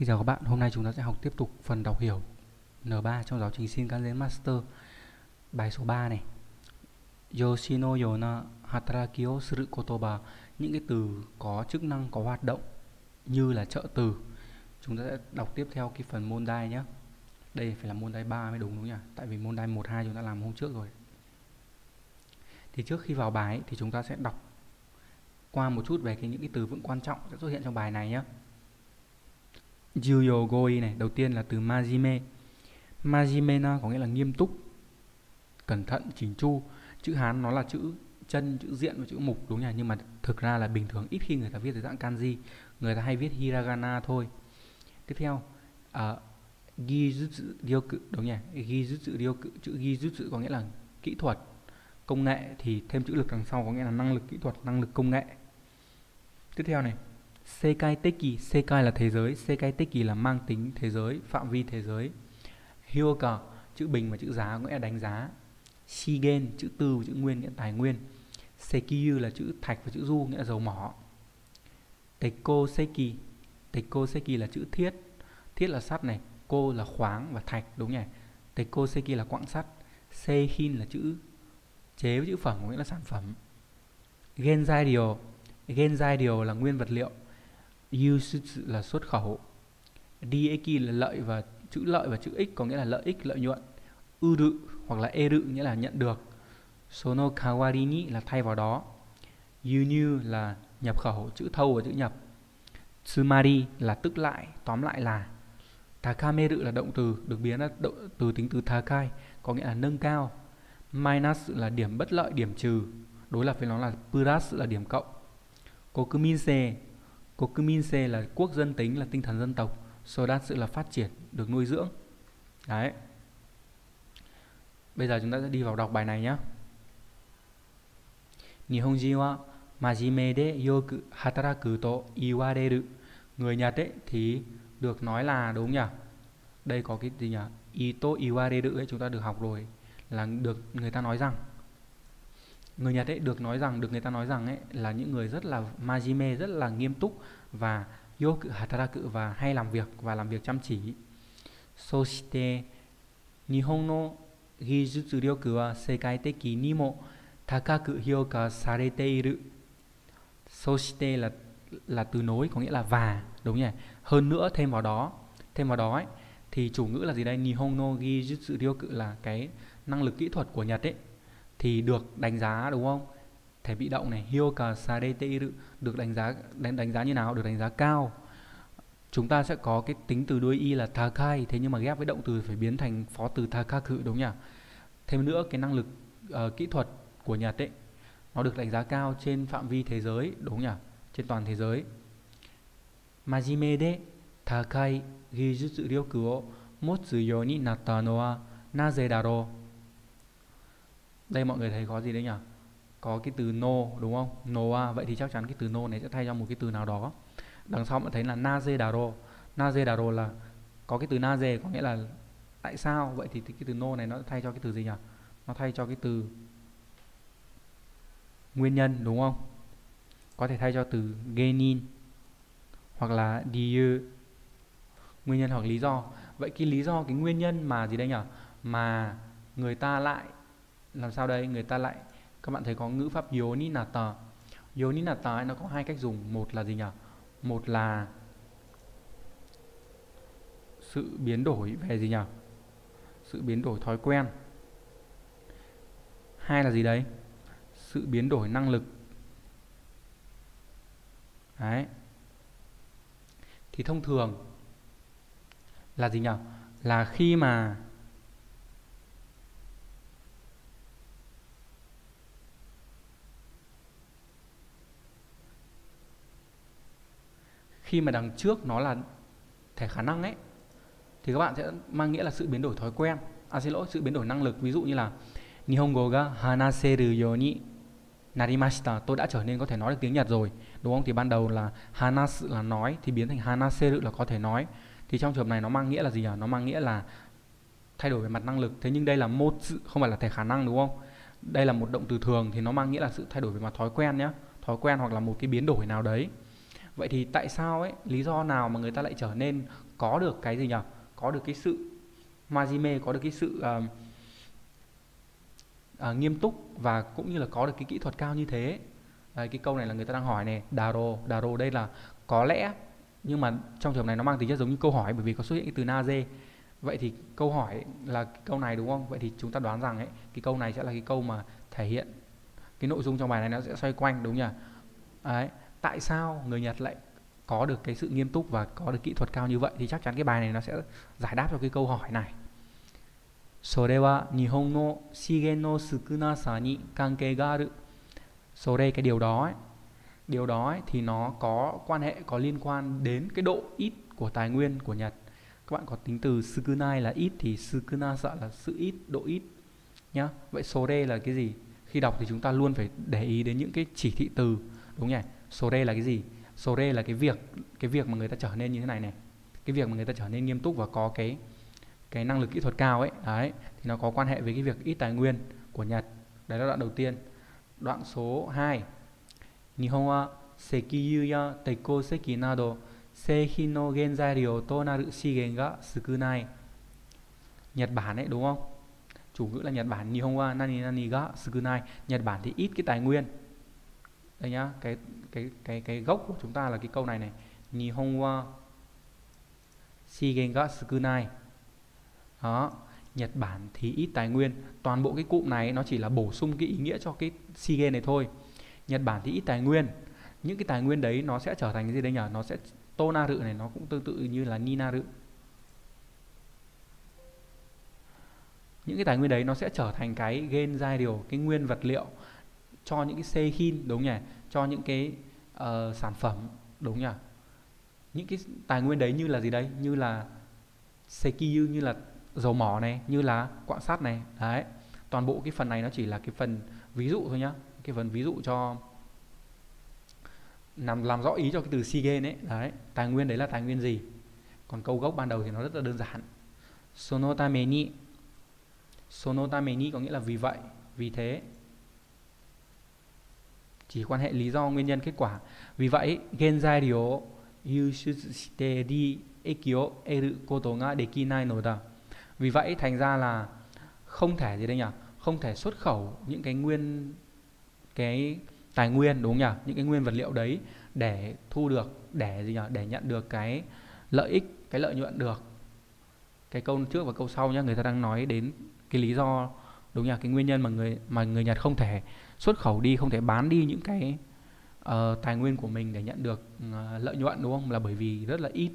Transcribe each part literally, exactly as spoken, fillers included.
Xin chào các bạn, hôm nay chúng ta sẽ học tiếp tục phần đọc hiểu N ba trong giáo trình Shinkanzen Master. Bài số ba này, YOSHINO YONA HATRA KYOSURU KOTOBA. Những cái từ có chức năng, có hoạt động như là trợ từ. Chúng ta sẽ đọc tiếp theo cái phần môn đai nhé. Đây phải là môn đai ba mới đúng đúng nhỉ? Tại vì môn đai một, hai chúng ta làm hôm trước rồi. Thì trước khi vào bài thì chúng ta sẽ đọc qua một chút về cái những cái từ vựng quan trọng sẽ xuất hiện trong bài này nhé. Juyo goi này, đầu tiên là từ majime. Majime na có nghĩa là nghiêm túc, cẩn thận, chỉnh chu. Chữ Hán nó là chữ chân, chữ diện và chữ mục đúng nhỉ, nhưng mà thực ra là bình thường ít khi người ta viết dưới dạng kanji, người ta hay viết hiragana thôi. Tiếp theo uh, gijutsu ryoku đúng nhỉ, gijutsu ryoku, chữ gijutsu có nghĩa là kỹ thuật, công nghệ, thì thêm chữ lực đằng sau có nghĩa là năng lực kỹ thuật, năng lực công nghệ. Tiếp theo này, Sekai Teki, Sekai là thế giới, Sekai Teki là mang tính thế giới, phạm vi thế giới. Hyoka, chữ bình và chữ giá có nghĩa là đánh giá. Shigen, chữ tư và chữ nguyên nghĩa tài nguyên. Sekiyu là chữ thạch và chữ du nghĩa là dầu mỏ. Tekoseki, Tekoseki là chữ thiết, thiết là sắt này, cô là khoáng và thạch đúng nhỉ. Tekoseki là quặng sắt. Seihin là chữ chế với chữ phẩm có nghĩa là sản phẩm. Genzai Ryo, Genzai Ryo là nguyên vật liệu. Yusutsu là xuất khẩu. Dieki là lợi, và chữ lợi và chữ ích có nghĩa là lợi ích, lợi nhuận. Uru hoặc là eru nghĩa là nhận được. Sono kawarini là thay vào đó. Yunyu là nhập khẩu, chữ thâu và chữ nhập. Tsumari là tức lại, tóm lại là. Takameru là động từ, được biến là động từ tính từ takai có nghĩa là nâng cao. Minus là điểm bất lợi, điểm trừ, đối lập với nó là plus là điểm cộng. Kokuminse, Kokuminse là quốc dân tính, là tinh thần dân tộc. Sodatsu là phát triển, được nuôi dưỡng. Đấy. Bây giờ chúng ta sẽ đi vào đọc bài này nhé. Nihonjin wa majime de yoku hataraku to iwareru. Người Nhật ấy thì được nói là đúng nhỉ? Đây có cái gì nhỉ? Ito iwareru ấy chúng ta được học rồi, là được người ta nói rằng. Người Nhật ấy được nói rằng, được người ta nói rằng ấy là những người rất là majime, rất là nghiêm túc, và yoku hataraku và hay làm việc và làm việc chăm chỉ. Soshite Nihon no gijutsu ryoku wa sekai teki ni mo takaku hyoka sarete iru. Soshite là là từ nối có nghĩa là và, đúng nhỉ? Hơn nữa, thêm vào đó, thêm vào đó ấy, thì chủ ngữ là gì đây? Nihon no gijutsu ryoku là cái năng lực kỹ thuật của Nhật ấy, thì được đánh giá đúng không? Thể bị động này, hyoka sarete iru, được đánh giá, đánh, đánh giá như nào? Được đánh giá cao. Chúng ta sẽ có cái tính từ đuôi y là takai, thế nhưng mà ghép với động từ phải biến thành phó từ takaku đúng nhỉ? Thêm nữa, cái năng lực uh, kỹ thuật của Nhật ấy, nó được đánh giá cao trên phạm vi thế giới đúng nhỉ? Trên toàn thế giới. Majime de takai gijutsu ryoku wo motsu you ni natta no wa naze daro. Đây mọi người thấy có gì đấy nhỉ? Có cái từ no đúng không? Noa, vậy thì chắc chắn cái từ no này sẽ thay cho một cái từ nào đó. Đằng sau bạn thấy là naze daro. Naze daro là có cái từ naze có nghĩa là tại sao, vậy thì cái từ no này nó thay cho cái từ gì nhỉ? Nó thay cho cái từ nguyên nhân đúng không? Có thể thay cho từ genin hoặc là dieu, nguyên nhân hoặc lý do. Vậy cái lý do, cái nguyên nhân mà gì đây nhỉ? Mà người ta lại làm sao đây? Người ta lại, các bạn thấy có ngữ pháp yoninata. Yoninata nó có hai cách dùng, một là gì nhỉ? Một là sự biến đổi về gì nhỉ? Sự biến đổi thói quen. Hai là gì đấy? Sự biến đổi năng lực. Đấy. Thì thông thường là gì nhỉ? Là khi mà khi mà đằng trước nó là thẻ khả năng ấy, thì các bạn sẽ mang nghĩa là sự biến đổi thói quen, à xin lỗi, sự biến đổi năng lực. Ví dụ như là Nihongo ga hanaseru yoni narimashita, tôi đã trở nên có thể nói được tiếng Nhật rồi đúng không? Thì ban đầu là hanasu là nói, thì biến thành hanaseru là có thể nói. Thì trong trường hợp này nó mang nghĩa là gì nhỉ? Nó mang nghĩa là thay đổi về mặt năng lực. Thế nhưng đây là một sự, không phải là thẻ khả năng đúng không? Đây là một động từ thường thì nó mang nghĩa là sự thay đổi về mặt thói quen nhé, thói quen hoặc là một cái biến đổi nào đấy. Vậy thì tại sao ấy, lý do nào mà người ta lại trở nên có được cái gì nhỉ? Có được cái sự majime, có được cái sự uh, uh, nghiêm túc và cũng như là có được cái kỹ thuật cao như thế. Đấy, cái câu này là người ta đang hỏi này, daro, daro đây là có lẽ, nhưng mà trong trường hợp này nó mang tính chất giống như câu hỏi bởi vì có xuất hiện cái từ naze. Vậy thì câu hỏi là cái câu này đúng không? Vậy thì chúng ta đoán rằng ấy, cái câu này sẽ là cái câu mà thể hiện cái nội dung trong bài này, nó sẽ xoay quanh đúng nhỉ? Đấy, tại sao người Nhật lại có được cái sự nghiêm túc và có được kỹ thuật cao như vậy thì chắc chắn cái bài này nó sẽ giải đáp cho cái câu hỏi này. Sore wa Nihon no shigen no sukunasa ni kankei ga aru. Sore cái điều đó ấy, điều đó ấy, thì nó có quan hệ, có liên quan đến cái độ ít của tài nguyên của Nhật. Các bạn có tính từ sukunai là ít thì sukunasa là sự ít, độ ít nhá. Vậy sore là cái gì? Khi đọc thì chúng ta luôn phải để ý đến những cái chỉ thị từ đúng nhỉ? Sore là cái gì? Sore là cái việc, cái việc mà người ta trở nên như thế này này, cái việc mà người ta trở nên nghiêm túc và có cái cái năng lực kỹ thuật cao ấy, đấy, thì nó có quan hệ với cái việc ít tài nguyên của Nhật. Đấy là đoạn đầu tiên. Đoạn số hai. Nihon wa sekiyu ya teikoseki nado seihin no genzai ryo to naru shigen ga sukunai. Nhật Bản ấy đúng không? Chủ ngữ là Nhật Bản. Nihon wa nani nani ga sukunai. Nhật Bản thì ít cái tài nguyên. Đây nhá, cái cái cái cái gốc của chúng ta là cái câu này này, Nihon wa shigen ga sukunai. Đó, Nhật Bản thì ít tài nguyên. Toàn bộ cái cụm này nó chỉ là bổ sung cái ý nghĩa cho cái shigen này thôi. Nhật Bản thì ít tài nguyên. Những cái tài nguyên đấy nó sẽ trở thành cái gì đây nhỉ? Nó sẽ tonaru này, nó cũng tương tự như là ninaru. Những cái tài nguyên đấy nó sẽ trở thành cái genzai điều, cái nguyên vật liệu cho những cái seihin đúng nhỉ? Cho những cái uh, sản phẩm đúng nhỉ? Những cái tài nguyên đấy như là gì đấy? Như là sekiyu, như là dầu mỏ này, như là quặng sắt này. Đấy, toàn bộ cái phần này nó chỉ là cái phần ví dụ thôi nhá, cái phần ví dụ cho làm làm rõ ý cho cái từ shigen ấy. Đấy, tài nguyên đấy là tài nguyên gì. Còn câu gốc ban đầu thì nó rất là đơn giản. Sono tame ni, sono tame ni có nghĩa là vì vậy, vì thế, chỉ quan hệ lý do, nguyên nhân, kết quả. Vì vậy genzai ryo yushite di ekyo eru koto ga dekinai no da. Vì vậy thành ra là không thể gì đây nhỉ? Không thể xuất khẩu những cái nguyên cái tài nguyên đúng nhỉ? Những cái nguyên vật liệu đấy để thu được, để gì nhỉ? Để nhận được cái lợi ích, cái lợi nhuận được. Cái câu trước và câu sau nhá, người ta đang nói đến cái lý do đúng nhỉ? Cái nguyên nhân mà người mà người Nhật không thể xuất khẩu đi, không thể bán đi những cái uh, tài nguyên của mình để nhận được uh, lợi nhuận đúng không? Là bởi vì rất là ít.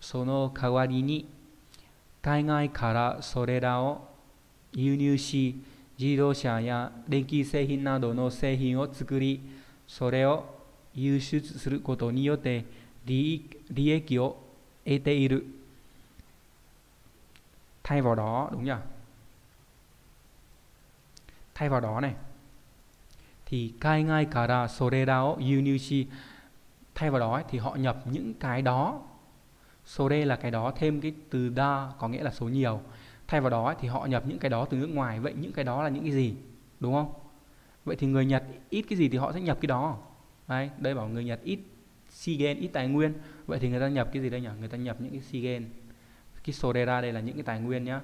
Sono kawari ni kaigai kara sorera o yūnyū shi jidōsha ya denki seihin nado no seihin o tsukuri sore o yūshutsu suru koto ni yotte rieki o ete iru. Thay vào đó đúng nhỉ? Thay vào đó này thì kaigai kara sorera o yūnyū shi, thay vào đó thì họ nhập những cái đó. Sore là cái đó thêm cái từ da có nghĩa là số nhiều. Thay vào đó thì họ nhập những cái đó từ nước ngoài. Vậy những cái đó là những cái gì? Đúng không? Vậy thì người Nhật ít cái gì thì họ sẽ nhập cái đó. Đấy, đây bảo người Nhật ít shigen, ít tài nguyên. Vậy thì người ta nhập cái gì đây nhỉ? Người ta nhập những cái shigen. Cái sore ra đây là những cái tài nguyên nhá.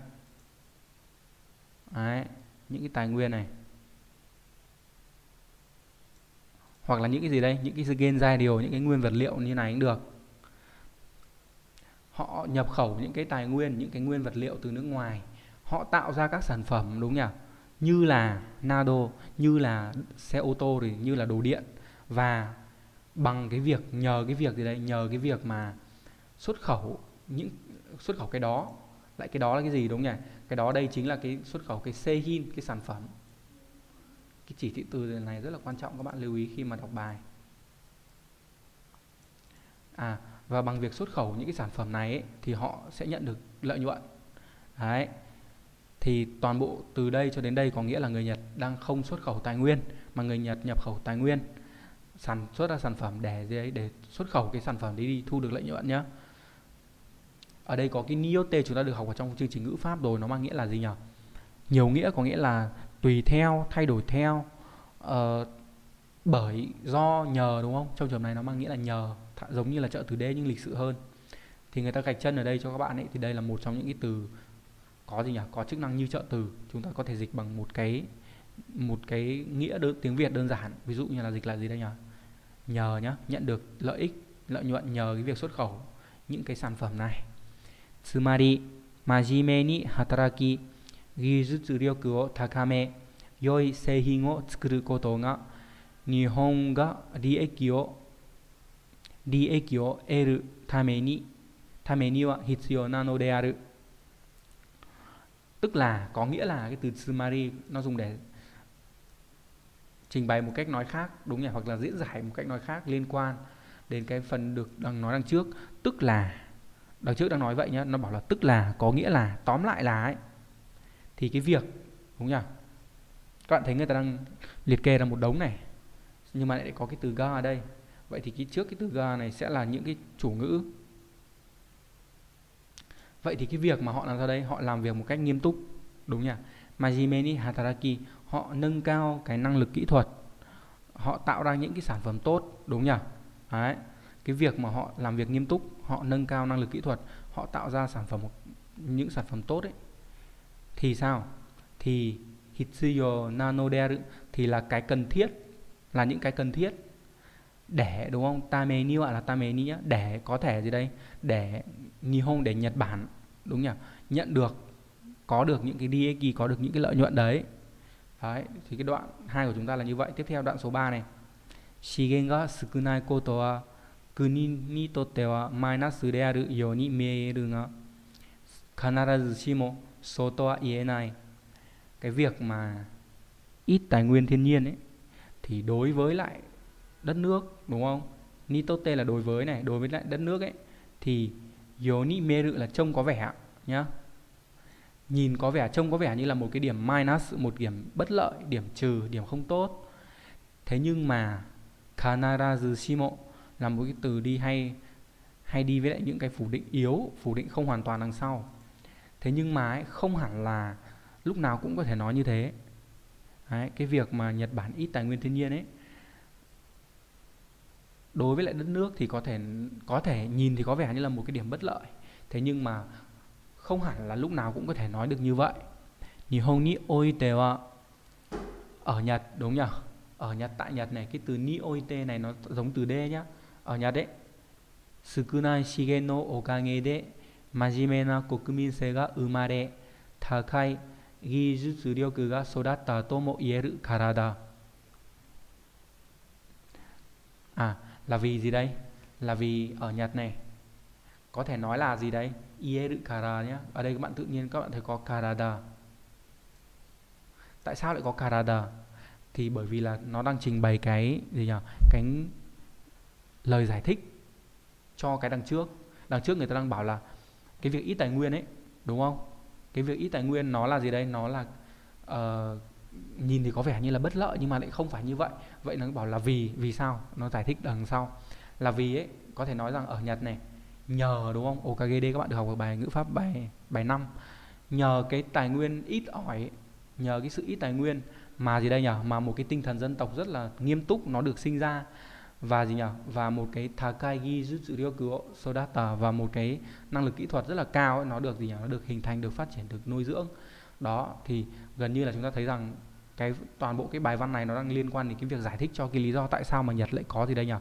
Đấy, những cái tài nguyên này. Hoặc là những cái gì đây? Những cái shigen giai điều, những cái nguyên vật liệu như này cũng được. Họ nhập khẩu những cái tài nguyên, những cái nguyên vật liệu từ nước ngoài. Họ tạo ra các sản phẩm đúng nhỉ? Như là nado, như là xe ô tô, thì như là đồ điện. Và bằng cái việc, nhờ cái việc gì đấy, nhờ cái việc mà xuất khẩu những xuất khẩu cái đó. Lại cái đó là cái gì đúng nhỉ? Cái đó đây chính là cái xuất khẩu cái seihin, cái sản phẩm. Cái chỉ thị từ này rất là quan trọng, các bạn lưu ý khi mà đọc bài. À, và bằng việc xuất khẩu những cái sản phẩm này ấy, thì họ sẽ nhận được lợi nhuận. Đấy, thì toàn bộ từ đây cho đến đây có nghĩa là người Nhật đang không xuất khẩu tài nguyên, mà người Nhật nhập khẩu tài nguyên, sản xuất ra sản phẩm để để xuất khẩu cái sản phẩm đi, đi thu được lợi nhuận nhá. Ở đây có cái niyote chúng ta được học ở trong chương trình ngữ pháp rồi, nó mang nghĩa là gì nhỉ? Nhiều nghĩa, có nghĩa là tùy theo, thay đổi theo, uh, bởi, do, nhờ đúng không? Trong trường này nó mang nghĩa là nhờ, giống như là trợ từ đế nhưng lịch sự hơn. Thì người ta gạch chân ở đây cho các bạn ấy, thì đây là một trong những cái từ có gì nhỉ? Có chức năng như trợ từ. Chúng ta có thể dịch bằng một cái một cái nghĩa đơn, tiếng Việt đơn giản. Ví dụ như là dịch là gì đây nhỉ? Nhờ nhá, nhận được lợi ích, lợi nhuận nhờ cái việc xuất khẩu những cái sản phẩm này. Tsumari majime ni hataraki gijutsu ryoku o takame yoi seihin o tsukuru koto ga nihon ga rieki o rieki o eru tame ni tame ni wa hitsuyou nano de aru. Tức là có nghĩa là cái từ summary nó dùng để trình bày một cách nói khác, đúng nhỉ, hoặc là diễn giải một cách nói khác liên quan đến cái phần được đang nói đằng trước. Tức là đằng trước đang nói vậy nhá, nó bảo là tức là, có nghĩa là, tóm lại là ấy. Thì cái việc, đúng nhỉ, các bạn thấy người ta đang liệt kê ra một đống này, nhưng mà lại có cái từ ga ở đây. Vậy thì cái trước cái từ ga này sẽ là những cái chủ ngữ. Vậy thì cái việc mà họ làm ra đây, họ làm việc một cách nghiêm túc, đúng nhỉ? Majime ni hataraki, họ nâng cao cái năng lực kỹ thuật, họ tạo ra những cái sản phẩm tốt, đúng nhỉ? Đấy. Cái việc mà họ làm việc nghiêm túc, họ nâng cao năng lực kỹ thuật, họ tạo ra sản phẩm, những sản phẩm tốt ấy, thì sao? Thì hitsuyo nano deru, thì là cái cần thiết, là những cái cần thiết để, đúng không? Tame ni gọi là tame ni nhá, để có thể gì đây? Để Nihon, để Nhật Bản, đúng nhỉ? Nhận được, có được những cái dieki, có được những cái lợi nhuận đấy. Đấy, thì cái đoạn hai của chúng ta là như vậy. Tiếp theo đoạn số ba này. Shigen ga sukunai koto wa kuni ni totte wa mainasu de aru you ni mieru ga kanarazu shimo soto wa ienai. Cái việc mà ít tài nguyên thiên nhiên ấy thì đối với lại đất nước, đúng không? Ni totte là đối với này, đối với lại đất nước ấy, thì yoni meru là trông có vẻ nhá. Nhìn có vẻ, trông có vẻ như là một cái điểm minus, một điểm bất lợi, điểm trừ, điểm không tốt. Thế nhưng mà kanarazu shimo là một cái từ đi hay hay đi với lại những cái phủ định yếu, phủ định không hoàn toàn đằng sau. Thế nhưng mà ấy, không hẳn là lúc nào cũng có thể nói như thế. Đấy, cái việc mà Nhật Bản ít tài nguyên thiên nhiên ấy, đối với lại đất nước thì có thể có thể nhìn thì có vẻ như là một cái điểm bất lợi, thế nhưng mà không hẳn là lúc nào cũng có thể nói được như vậy. Nihon ni oite wa, ở Nhật, đúng nhỉ? Ở Nhật, tại Nhật này, cái từ ni oite này nó giống từ D nhá. Ở Nhật đấy, sukunai shigen no okage de majime na kokuminsei ga umare takai gijutsu ryoku ga sodatta to mo ieru karada. À, là vì gì đây? Là vì ở Nhật này có thể nói là gì đấy? Ieru kara nhé. Ở đây các bạn tự nhiên các bạn thấy có karada. Tại sao lại có karada? Thì bởi vì là nó đang trình bày cái gì nhỉ? Cái lời giải thích cho cái đằng trước. Đằng trước người ta đang bảo là cái việc ít tài nguyên ấy, đúng không? Cái việc ít tài nguyên nó là gì đây? Nó là uh, nhìn thì có vẻ như là bất lợi nhưng mà lại không phải như vậy. Vậy nó bảo là vì, vì sao? Nó giải thích đằng sau. Là vì ấy, có thể nói rằng ở Nhật này, nhờ, đúng không? Okagd các bạn được học ở bài ngữ pháp bài bài năm. Nhờ cái tài nguyên ít ỏi, nhờ cái sự ít tài nguyên mà gì đây nhỉ? Mà một cái tinh thần dân tộc rất là nghiêm túc nó được sinh ra. Và gì nhỉ? Và một cái takai gijutsu ryoku sodata, và một cái năng lực kỹ thuật rất là cao ấy, nó được gì nhỉ? Nó được hình thành, được phát triển, được nuôi dưỡng. Đó, thì gần như là chúng ta thấy rằng cái toàn bộ cái bài văn này nó đang liên quan đến cái việc giải thích cho cái lý do tại sao mà Nhật lại có gì đây nhỉ?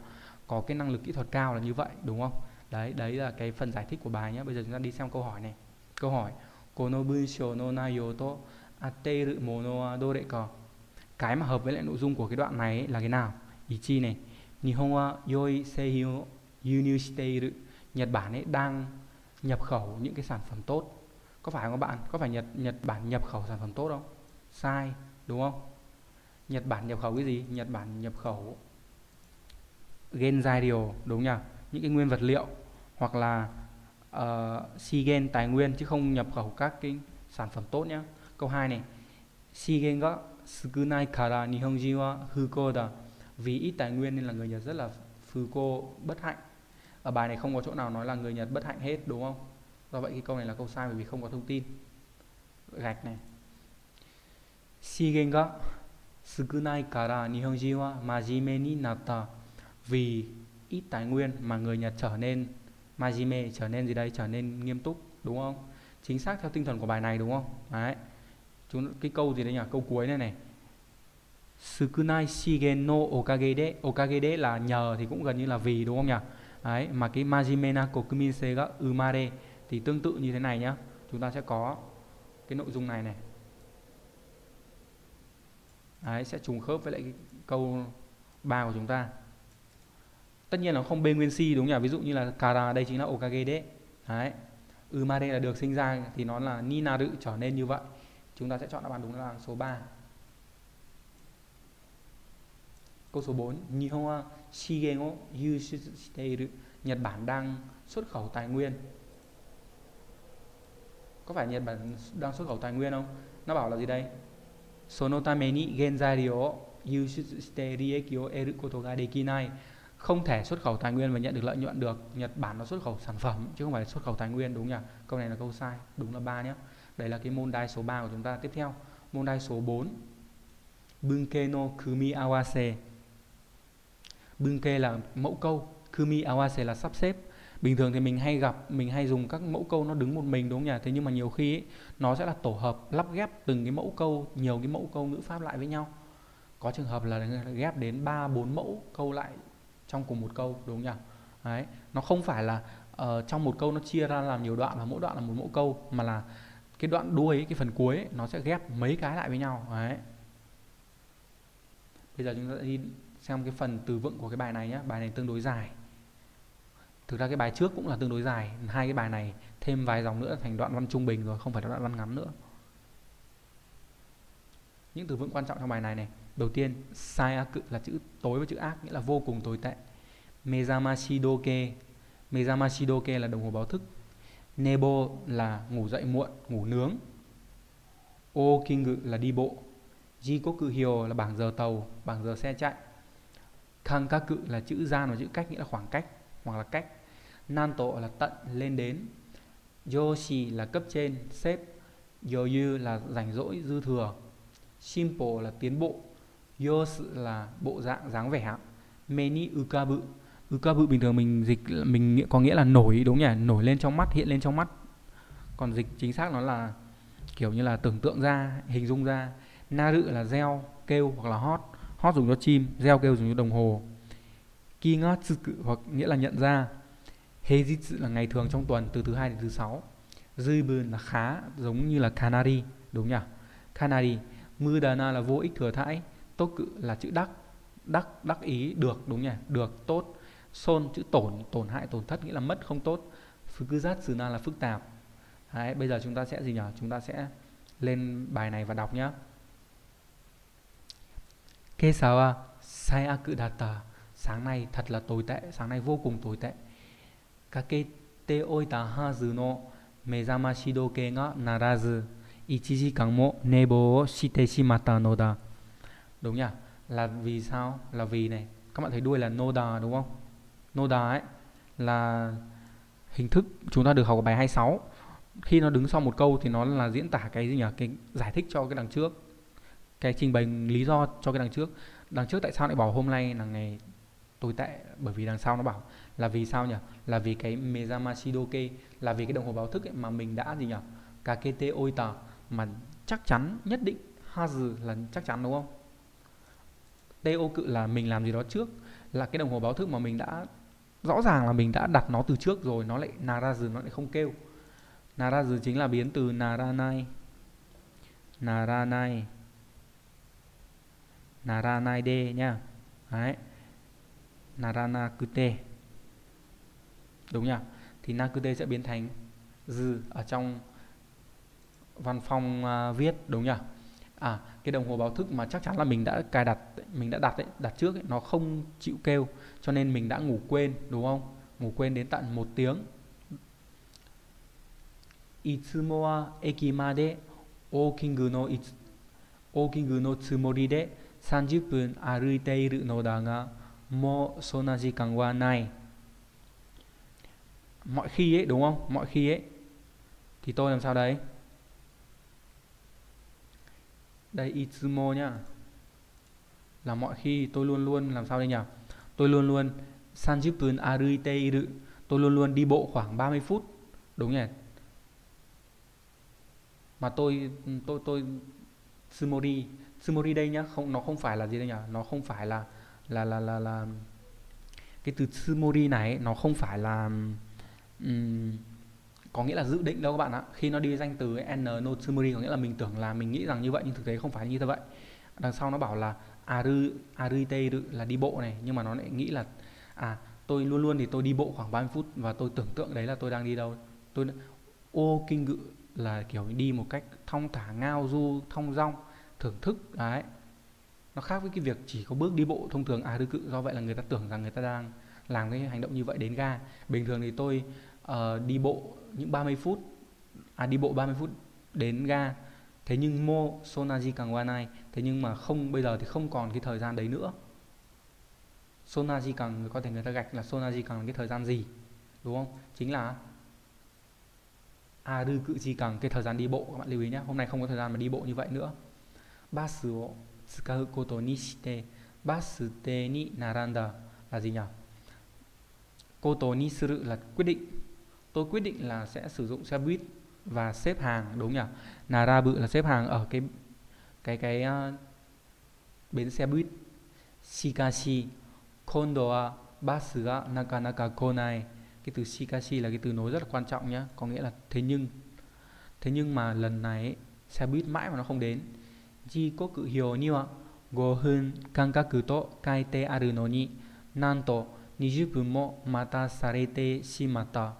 Có cái năng lực kỹ thuật cao là như vậy, đúng không? Đấy, đấy là cái phần giải thích của bài nhé. Bây giờ chúng ta đi xem câu hỏi này. Câu hỏi kono bunsho no naiyo to ateru mono wa dore ka. Cái mà hợp với lại nội dung của cái đoạn này ấy là cái nào? Ichi này, Nihon wa yoisei o yūnyū shiteiru. Nhật Bản ấy đang nhập khẩu những cái sản phẩm tốt. Có phải không các bạn? Có phải Nhật Nhật Bản nhập khẩu sản phẩm tốt không? Sai, đúng không? Nhật Bản nhập khẩu cái gì? Nhật Bản nhập khẩu genzairyo, đúng nhỉ? Những cái nguyên vật liệu, hoặc là uh, shigen tài nguyên, chứ không nhập khẩu các cái sản phẩm tốt nhá. Câu hai này, shigen ga sukunai kara nihonjin wa fuko da. Vì ít tài nguyên nên là người Nhật rất là fuko, bất hạnh. Ở bài này không có chỗ nào nói là người Nhật bất hạnh hết, đúng không? Do vậy cái câu này là câu sai bởi vì không có thông tin. Gạch này. Shigen ga Sukunai kara nihonji wa majime ni natta. Vì ít tài nguyên mà người Nhật trở nên majime, trở nên gì đây, trở nên nghiêm túc, đúng không? Chính xác theo tinh thần của bài này đúng không? Đấy. Chúng cái câu gì đấy nhỉ? Câu cuối này này. Sukunai shigen no okage de, okage de là nhờ thì cũng gần như là vì đúng không nhỉ? Đấy, mà cái majime na kokumin se ga umare thì tương tự như thế này nhá. Chúng ta sẽ có cái nội dung này này. Đấy, sẽ trùng khớp với lại cái câu ba của chúng ta. Tất nhiên là không B nguyên C đúng không nhỉ? Ví dụ như là kara đây chính là okage de. Đấy. Umare là được sinh ra thì nó là ninaru, trở nên như vậy. Chúng ta sẽ chọn đáp án đúng là số ba. Câu số bốn, Nihon wa shigen wo yushu shite iru. Nhật Bản đang xuất khẩu tài nguyên. Có phải Nhật Bản đang xuất khẩu tài nguyên không? Nó bảo là gì đây? Sono tame ni genzai wo yushu shite rieki wo eru koto ga dekinai. Không thể xuất khẩu tài nguyên và nhận được lợi nhuận được. Nhật Bản nó xuất khẩu sản phẩm chứ không phải xuất khẩu tài nguyên đúng nhỉ? Câu này là câu sai, đúng là ba nhé. Đây là cái môn đai số ba của chúng ta. Tiếp theo, môn đai số bốn. Bunke no kumi awase. Bunke là mẫu câu, kumi awase là sắp xếp. Bình thường thì mình hay gặp, mình hay dùng các mẫu câu nó đứng một mình đúng không nhỉ? Thế nhưng mà nhiều khi ấy, nó sẽ là tổ hợp lắp ghép từng cái mẫu câu, nhiều cái mẫu câu ngữ pháp lại với nhau. Có trường hợp là ghép đến ba bốn mẫu câu lại trong cùng một câu đúng không nhỉ? Đấy, nó không phải là uh, trong một câu nó chia ra làm nhiều đoạn và mỗi đoạn là một mẫu câu, mà là cái đoạn đuôi ấy, cái phần cuối ấy, nó sẽ ghép mấy cái lại với nhau. Đấy. Bây giờ chúng ta đi xem cái phần từ vựng của cái bài này nhé. Bài này tương đối dài. Thực ra cái bài trước cũng là tương đối dài. Hai cái bài này thêm vài dòng nữa thành đoạn văn trung bình rồi, không phải đoạn văn ngắn nữa. Những từ vựng quan trọng trong bài này này. Đầu tiên, sai cự là chữ tối và chữ ác, nghĩa là vô cùng tồi tệ. Mezamishidoke, mezamishidoke là đồng hồ báo thức. Nebo là ngủ dậy muộn, ngủ nướng. Okingu là đi bộ. Jikoku hyo là bảng giờ tàu, bảng giờ xe chạy. Kankaku là chữ gian và chữ cách, nghĩa là khoảng cách hoặc là cách. Nanto là tận, lên đến. Yoshi là cấp trên, sếp. Yoyu là rảnh rỗi, dư thừa. Simple là tiến bộ. Yos là bộ dạng, dáng vẻ. Meni ukabu, ukabu bình thường mình dịch mình có nghĩa là nổi đúng nhỉ? Nổi lên trong mắt, hiện lên trong mắt. Còn dịch chính xác nó là kiểu như là tưởng tượng ra, hình dung ra. Naru là reo, kêu hoặc là hót. Hót dùng cho chim, reo kêu dùng cho đồng hồ. Kingatsuku hoặc nghĩa là nhận ra. Heijitsu là ngày thường trong tuần từ thứ hai đến thứ sáu. Zubun là khá, giống như là Kanari đúng nhỉ? Kanari. Mudana là vô ích thừa thãi. Toku là chữ đắc, đắc đắc ý được đúng nhỉ? Được, tốt. Son chữ tổn, tổn hại, tổn thất nghĩa là mất, không tốt. Fukuzatsuna là phức tạp. Đấy, bây giờ chúng ta sẽ gì nhỉ? Chúng ta sẽ lên bài này và đọc nhá. Kesa wa saiaku datta. Sáng nay thật là tồi tệ, sáng nay vô cùng tồi tệ. Kakete oita hazu no mezamashidoke ga narazu. một giờ mo nebo shite shimata no da. Đúng nhỉ? Là vì sao? Là vì này. Các bạn thấy đuôi là noda đúng không? Noda ấy là hình thức chúng ta được học ở bài hai mươi sáu. Khi nó đứng sau một câu thì nó là diễn tả cái gì nhỉ? Cái giải thích cho cái đằng trước. Cái trình bày lý do cho cái đằng trước. Đằng trước tại sao lại bảo hôm nay là ngày tồi tệ, bởi vì đằng sau nó bảo là vì sao nhỉ? Là vì cái mezamashidoke, là vì cái đồng hồ báo thức ấy mà mình đã gì nhỉ? Kakete oita mà chắc chắn, nhất định. Hazu là chắc chắn đúng không? Teo cự là mình làm gì đó trước, là cái đồng hồ báo thức mà mình đã rõ ràng là mình đã đặt nó từ trước rồi, nó lại narazu, nó lại không kêu. Narazu chính là biến từ naranai. Naranai. Naranai de nha. Đấy. Naranakute. Đúng nhỉ? Thì nakute sẽ biến thành dư ở trong văn phòng uh, viết đúng nhỉ? À, cái đồng hồ báo thức mà chắc chắn là mình đã cài đặt, mình đã đặt ấy, đặt trước ấy, nó không chịu kêu, cho nên mình đã ngủ quên đúng không? Ngủ quên đến tận một tiếng. Itsumo wa eki made okingu no itsu okingu no tsumori de sa mươi pun aruite iru no da ga mo sona jikan wa nai. Mọi khi ấy đúng không? Mọi khi ấy thì tôi làm sao đấy? Đây itsumo nhá. là mọi khi tôi luôn luôn làm sao đây nhỉ? Tôi luôn luôn sanjipun aruite iru. Tôi luôn luôn đi bộ khoảng ba mươi phút. Đúng nhỉ? Mà tôi tôi tôi tsumori, tsumori đây nhá, không nó không phải là gì đây nhỉ? Nó không phải là là là là, là... cái từ tsumori này ấy, nó không phải là um, có nghĩa là dự định đâu các bạn ạ. Khi nó đi danh từ n no tsumori có nghĩa là mình tưởng là mình nghĩ rằng như vậy nhưng thực tế không phải như thế vậy. Đằng sau nó bảo là aru arite là đi bộ này, nhưng mà nó lại nghĩ là à tôi luôn luôn thì tôi đi bộ khoảng ba mươi phút và tôi tưởng tượng đấy là tôi đang đi đâu. Tôi ô kinh ngự là kiểu đi một cách thong thả, ngao du, thong dong, thưởng thức đấy. Nó khác với cái việc chỉ có bước đi bộ thông thường à tư cự, do vậy là người ta tưởng rằng người ta đang làm cái hành động như vậy đến ga. Bình thường thì tôi uh, đi bộ những ba mươi phút, à đi bộ ba mươi phút đến ga. Thế nhưng mo sonaji kangwanai, thế nhưng mà không, bây giờ thì không còn cái thời gian đấy nữa. Sonaji kang có thể người ta gạch là sonaji kang cái thời gian gì, đúng không? Chính là à tư cự gì càng cái thời gian đi bộ, các bạn lưu ý nhé. Hôm nay không có thời gian mà đi bộ như vậy nữa. Basu wo tsukau koto ni shite, basute ni naranda là gì nhỉ? Koto ni suru là quyết định. Tôi quyết định là sẽ sử dụng xe buýt và xếp hàng, đúng nhỉ? Narabu là xếp hàng ở cái cái cái uh, bến xe buýt. Shikashi kondo wa basu ga nakanaka konai. Cái từ shikashi là cái từ nối rất là quan trọng nhá, có nghĩa là thế nhưng. Thế nhưng mà lần này ấy, xe buýt mãi mà nó không đến. Jikoku hyo ni wa go fun kankaku to kaite aru no ni nanto niji fun mo matasarete shimata.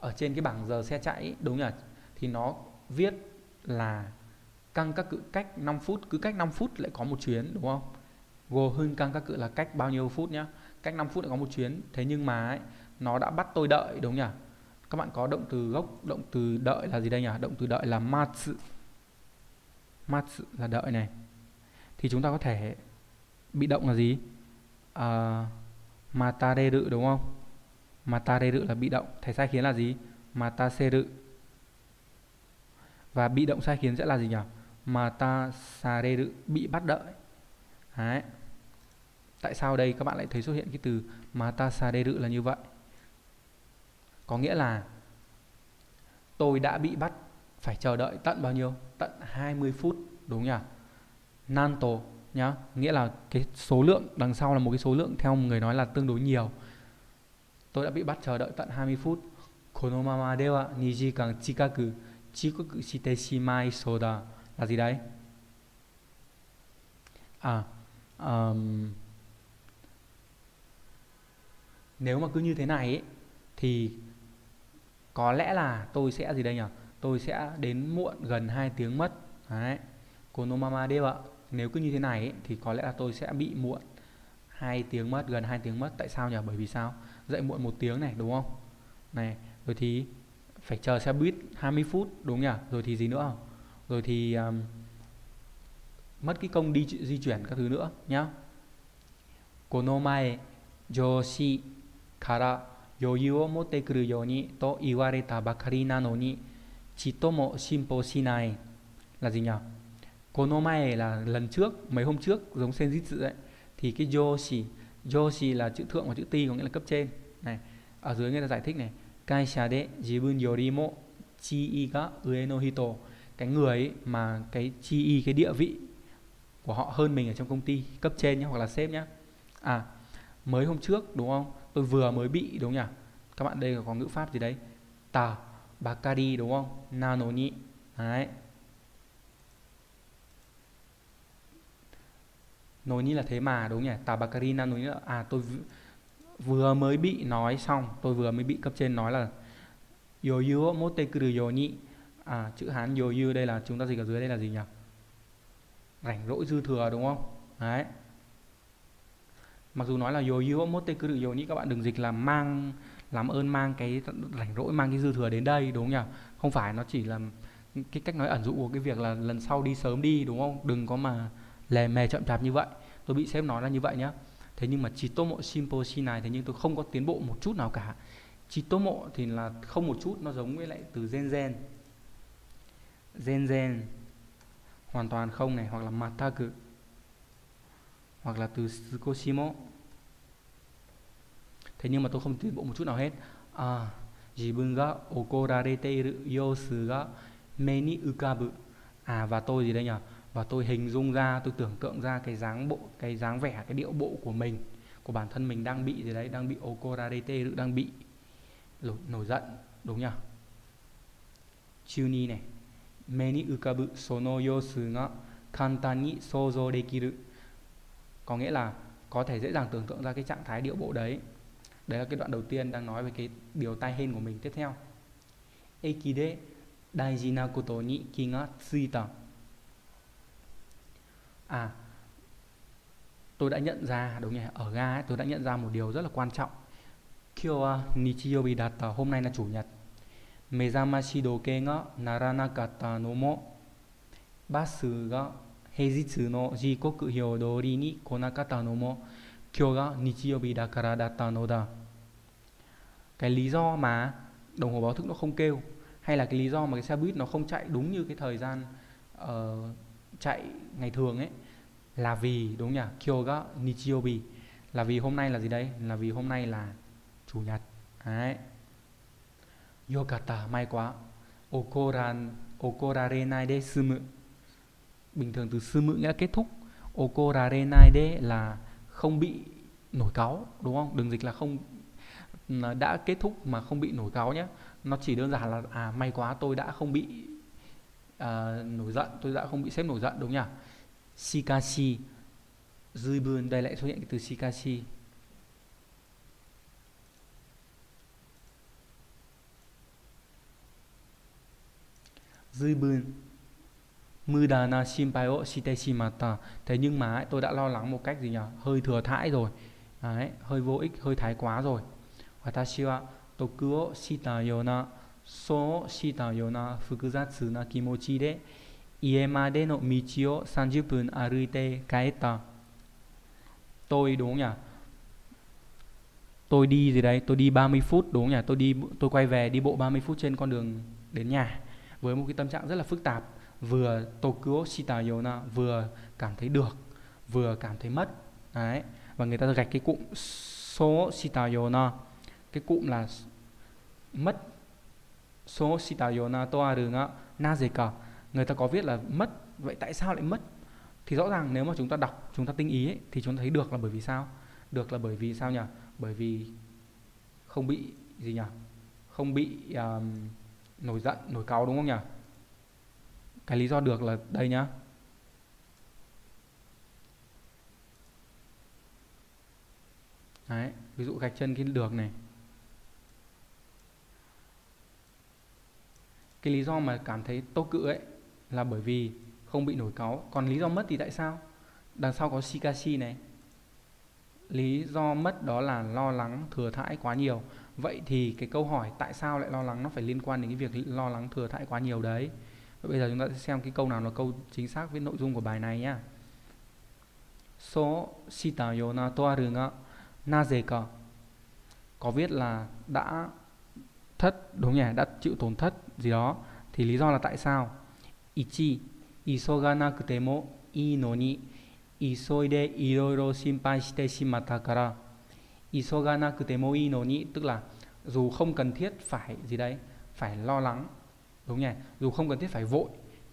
Ở trên cái bảng giờ xe chạy ấy, đúng nhỉ? Thì nó viết là kankaku cách năm phút, cứ cách năm phút lại có một chuyến, đúng không? Go fun kankaku là cách bao nhiêu phút nhá? Cách năm phút lại có một chuyến. Thế nhưng mà ấy, nó đã bắt tôi đợi, đúng nhỉ? Các bạn có động từ gốc, động từ đợi là gì đây nhỉ? Động từ đợi là matsu. Matsu là đợi này. Thì chúng ta có thể bị động là gì? À, matareru, đúng không? Matareru là bị động. Thể sai khiến là gì? Mataseru. Và bị động sai khiến sẽ là gì nhỉ? Matasareru, bị bắt đợi. Đấy. Tại sao đây các bạn lại thấy xuất hiện cái từ matasareru là như vậy? Có nghĩa là tôi đã bị bắt phải chờ đợi tận bao nhiêu? Tận hai mươi phút, đúng nhỉ? Nanto nhá, nghĩa là cái số lượng đằng sau là một cái số lượng theo người nói là tương đối nhiều. Tôi đã bị bắt chờ đợi tận hai mươi phút. Konomama de wa ni jikan chikaku chikoku shite shimai soda là gì đấy? À um, nếu mà cứ như thế này ấy, thì có lẽ là tôi sẽ gì đây nhỉ? Tôi sẽ đến muộn gần hai tiếng mất. Đấy. Konomama de wa, nếu cứ như thế này ấy, thì có lẽ là tôi sẽ bị muộn hai tiếng mất, gần hai tiếng mất. Tại sao nhỉ? Bởi vì sao? Dậy muộn một tiếng này, đúng không? Này, rồi thì phải chờ xe buýt hai mươi phút, đúng nhỉ? Rồi thì gì nữa không? Rồi thì um, mất cái công đi di chuyển các thứ nữa nhá. Konomae joshi kara yoyu o motte kuru yoni to iwareta bakari nano ni chitomo shinpo shinai là gì nhỉ? Konomae là lần trước, mấy hôm trước, giống senjitsu ấy. Thì cái yoshi, yoshi là chữ thượng và chữ ti có nghĩa là cấp trên. Này, ở dưới người ta giải thích này, kaisha de jibun yorimo chi ga ue no hito, cái người ấy mà cái chi cái địa vị của họ hơn mình ở trong công ty, cấp trên nhé, hoặc là sếp nhé. À, mới hôm trước đúng không? Tôi vừa mới bị, đúng nhỉ? Các bạn đây có ngữ pháp gì đấy? Ta bakari đúng không? Nano ni. Đấy. Nói như là thế mà, đúng nhỉ? Ta bakari nano ni là à tôi vừa mới bị nói xong, tôi vừa mới bị cấp trên nói là yoyu o motte kuru yoni. À, chữ Hán yoyu đây là chúng ta dịch ở dưới đây là gì nhỉ? Rảnh rỗi dư thừa, đúng không? Đấy. Mặc dù nói là yoyu o motte kuru yoni, các bạn đừng dịch là mang, làm ơn mang cái rảnh rỗi, mang cái dư thừa đến đây, đúng không nhỉ? Không phải, nó chỉ là cái cách nói ẩn dụ của cái việc là lần sau đi sớm đi, đúng không? Đừng có mà lè mè chậm chạp như vậy. Tôi bị sếp nói là như vậy nhá. Thế nhưng mà chitomo shinpo shinai, thế nhưng tôi không có tiến bộ một chút nào cả. Chitomo thì là không một chút, nó giống với lại từ genzen. Genzen hoàn toàn không này, hoặc là mataku. hoặc là từ tsukoshimo. Thế nhưng mà tôi không tiến bộ một chút nào hết. À, jibun ga okorarete iru yosu ga me ni ukabu. À, và tôi gì đây nhỉ? Và tôi hình dung ra, tôi tưởng tượng ra cái dáng bộ, cái dáng vẻ, cái điệu bộ của mình, của bản thân mình đang bị gì đấy, đang bị okorarete iru, đang bị nổi giận, đúng nhỉ? Chuni này, me ni ukabu sono yosu ga kantan ni sozo dekiru. Có nghĩa là có thể dễ dàng tưởng tượng ra cái trạng thái điệu bộ đấy. Đấy là cái đoạn đầu tiên đang nói về cái điều tai hên của mình. Tiếp theo, ekide daiji na koto ni ki ga tsuita. À, tôi đã nhận ra, đúng nhỉ, ở ga ấy, tôi đã nhận ra một điều rất là quan trọng. Kyo wa nichiyobi datta, hôm nay là chủ nhật. Mezamashi doke ga naranakatta no mo basu ga heijitsu no jikoku hyodori ni konakata no mo kyo ga nichiyobi dakara datta no da. Cái lý do mà đồng hồ báo thức nó không kêu, hay là cái lý do mà cái xe buýt nó không chạy đúng như cái thời gian uh, chạy ngày thường ấy, là vì, đúng nhỉ, kyo ga nichiyobi, là vì hôm nay là gì đấy, là vì hôm nay là chủ nhật. Đấy. Yokata, may quá. Okoran okorarenai de sumu. Bình thường từ sumu nghĩa là kết thúc. Okorarenai de là không bị nổi cáu, đúng không? Đừng dịch là không, đã kết thúc mà không bị nổi cáu nhé. Nó chỉ đơn giản là à, may quá, tôi đã không bị uh, nổi giận, tôi đã không bị sếp nổi giận, đúng nhỉ? Shikashi Zuibun, đây lại xuất hiện cái từ shikashi. Zuibun mudana shinpai o shite shimatta. Thế nhưng mà ấy, tôi đã lo lắng một cách gì nhỉ? Hơi thừa thãi rồi. Đấy, hơi vô ích, hơi thái quá rồi. Watashi wa toku o shita yona so shita yona fukuzatsu na kimochi de ie made no michi o ba mươi phút aruite kaeta. Tôi, đúng nhỉ? Tôi đi gì đấy, tôi đi ba mươi phút, đúng nhỉ? Tôi đi tôi quay về đi bộ ba mươi phút trên con đường đến nhà, với một cái tâm trạng rất là phức tạp, vừa Tokyo Shita Yona, vừa cảm thấy được, vừa cảm thấy mất. Đấy. Và người ta gạch cái cụm số Shita Yona, cái cụm là mất, số Shita Yona toaru ga nazeka, người ta có viết là mất. Vậy tại sao lại mất? Thì rõ ràng nếu mà chúng ta đọc, chúng ta tinh ý ấy, thì chúng ta thấy được là bởi vì sao? Được là bởi vì sao nhỉ? Bởi vì không bị gì nhỉ? Không bị um, nổi giận, nổi cáu, đúng không nhỉ? Cái lý do được là đây nhá. Đấy, ví dụ gạch chân cái được này. Cái lý do mà cảm thấy tô cự ấy là bởi vì không bị nổi cáu. Còn lý do mất thì tại sao? Đằng sau có shikashi này. Lý do mất đó là lo lắng thừa thãi quá nhiều. Vậy thì cái câu hỏi tại sao lại lo lắng nó phải liên quan đến cái việc lo lắng thừa thãi quá nhiều đấy. Vậy bây giờ chúng ta sẽ xem cái câu nào là câu chính xác với nội dung của bài này nhá. So shita yona toaru ga nazeka. Có viết là đã thất, đúng nhỉ? Đã chịu tổn thất gì đó. Thì lý do là tại sao? Ichi isoga nakute mo ii no ni isoide iroiro shinpai shite shimatta kara. Isoga nakute mo ii no ni, tức là dù không cần thiết phải gì đấy, phải lo lắng, đúng nhỉ? Dù không cần thiết phải vội,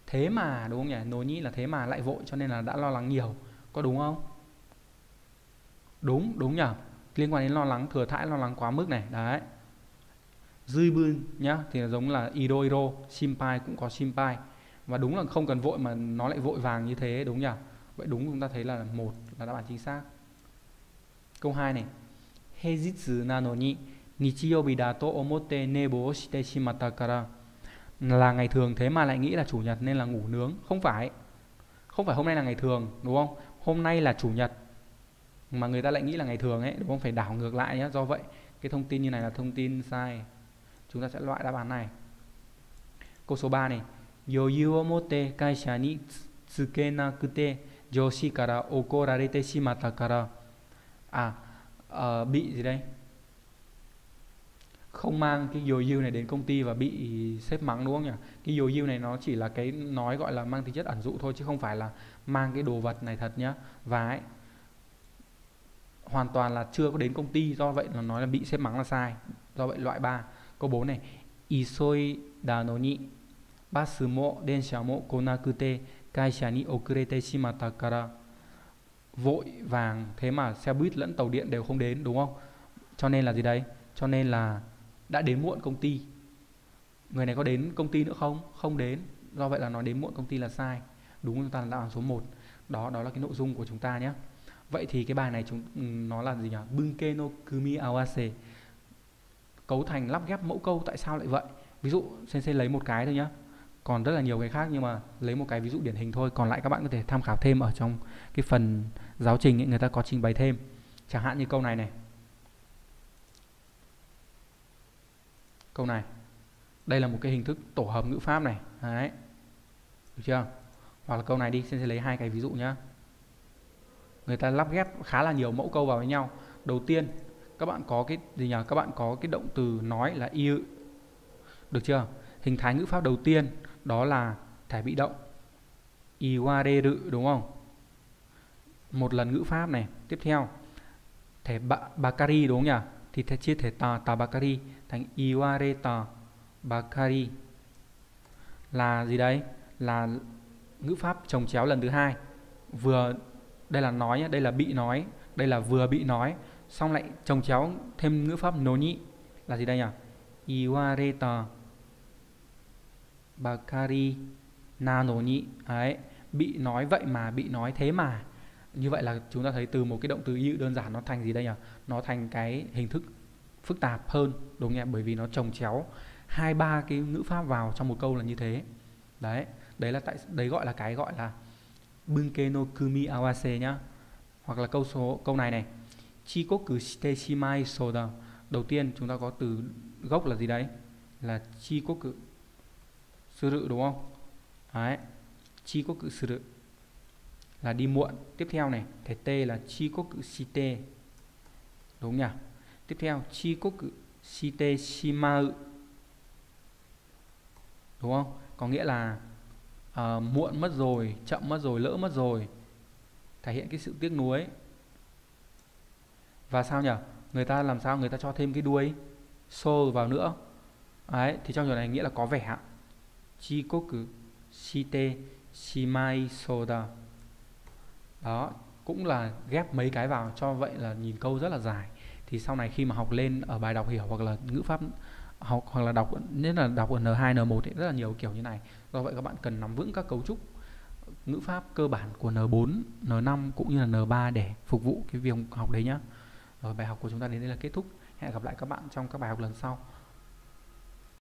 thế mà, đúng không nhỉ? Nối nhĩ là thế mà lại vội, cho nên là đã lo lắng nhiều, có đúng không? Đúng, đúng nhỉ? Liên quan đến lo lắng thừa thãi, lo lắng quá mức này, đấy. Zuibun nhá, thì nó giống là iro iro, shinpai cũng có shinpai, và đúng là không cần vội mà nó lại vội vàng như thế, đúng nhỉ? Vậy đúng, chúng ta thấy là một là đáp án chính xác. Câu hai này, heijitsu na no ni nichiyobi da to omote nebo shite shimatta kara. Là ngày thường thế mà lại nghĩ là chủ nhật nên là ngủ nướng. Không phải, không phải hôm nay là ngày thường, đúng không? Hôm nay là chủ nhật mà người ta lại nghĩ là ngày thường ấy, đúng không? Phải đảo ngược lại nhé. Do vậy cái thông tin như này là thông tin sai. Chúng ta sẽ loại đáp án này. Câu số ba này, yoyu omote kaisha ni tsukenakute joshi kara okorarete shimatta kara. À, uh, bị gì đây? Không mang cái yoyu này đến công ty và bị sếp mắng, đúng không nhỉ? Cái yoyu này nó chỉ là cái nói gọi là mang tính chất ẩn dụ thôi, chứ không phải là mang cái đồ vật này thật nhá. Và ấy, hoàn toàn là chưa có đến công ty, do vậy nó nói là bị xếp mắng là sai, do vậy loại ba. Câu bốn này, isoida no ni basu mo densha mo konakute kaisha ni okurete shimata kara. Vội vàng thế mà xe buýt lẫn tàu điện đều không đến, đúng không? Cho nên là gì đấy? Cho nên là đã đến muộn công ty. Người này có đến công ty nữa không? Không đến. Do vậy là nói đến muộn công ty là sai. Đúng, chúng ta là đáp án số một. Đó, đó là cái nội dung của chúng ta nhé. Vậy thì cái bài này chúng nó là gì nhỉ? Bunke no kumi awase. Cấu thành lắp ghép mẫu câu, tại sao lại vậy? Ví dụ sensei lấy một cái thôi nhé. Còn rất là nhiều cái khác nhưng mà lấy một cái ví dụ điển hình thôi. Còn lại các bạn có thể tham khảo thêm ở trong cái phần giáo trình ấy, người ta có trình bày thêm. Chẳng hạn như câu này này. Câu này. Đây là một cái hình thức tổ hợp ngữ pháp này. Đấy. Được chưa? Hoặc là câu này đi, xin sẽ lấy hai cái ví dụ nhá. Người ta lắp ghép khá là nhiều mẫu câu vào với nhau. Đầu tiên, các bạn có cái gì nhỉ? Các bạn có cái động từ nói là y. Được chưa? Hình thái ngữ pháp đầu tiên đó là thể bị động. Iwareru, đúng không? Một lần ngữ pháp này. Tiếp theo, thể ba, bakari, đúng không nhỉ? Thì thể chia thể ta, ta bakari thành iwareta bakari là gì đấy? Là ngữ pháp chồng chéo lần thứ hai. Vừa đây là nói nhé, đây là bị nói, đây là vừa bị nói, xong lại chồng chéo thêm ngữ pháp noni là gì đây nhỉ? Iwareta bakari na noni. Đấy, bị nói vậy mà, bị nói thế mà. Như vậy là chúng ta thấy từ một cái động từ y đơn giản nó thành gì đây nhỉ? Nó thành cái hình thức phức tạp hơn, đúng nhỉ? Bởi vì nó chồng chéo hai ba cái ngữ pháp vào trong một câu là như thế. Đấy, đấy là tại đấy gọi là cái gọi là bunke no kumi awase nhá. Hoặc là câu số câu này này. Chikoku shite shimai soda. Đầu tiên chúng ta có từ gốc là gì đấy? Là chikoku suru, đúng không? Đấy. Chikoku suru là đi muộn. Tiếp theo này, thể t là chikoku shite. Đúng nhỉ? Tiếp theo chikoku shite shimau. Đúng không? Có nghĩa là uh, muộn mất rồi, chậm mất rồi, lỡ mất rồi, thể hiện cái sự tiếc nuối. Và sao nhỉ? Người ta làm sao? Người ta cho thêm cái đuôi so vào nữa. Đấy, thì trong trường này nghĩa là có vẻ. Chikoku shite shimai soda. Đó, cũng là ghép mấy cái vào, cho vậy là nhìn câu rất là dài. Thì sau này khi mà học lên ở bài đọc hiểu hoặc là ngữ pháp học hoặc là đọc nên là đọc ở N hai N một thì rất là nhiều kiểu như này. Do vậy các bạn cần nắm vững các cấu trúc ngữ pháp cơ bản của N bốn, N năm cũng như là N ba để phục vụ cái việc học đấy nhá. Rồi bài học của chúng ta đến đây là kết thúc. Hẹn gặp lại các bạn trong các bài học lần sau.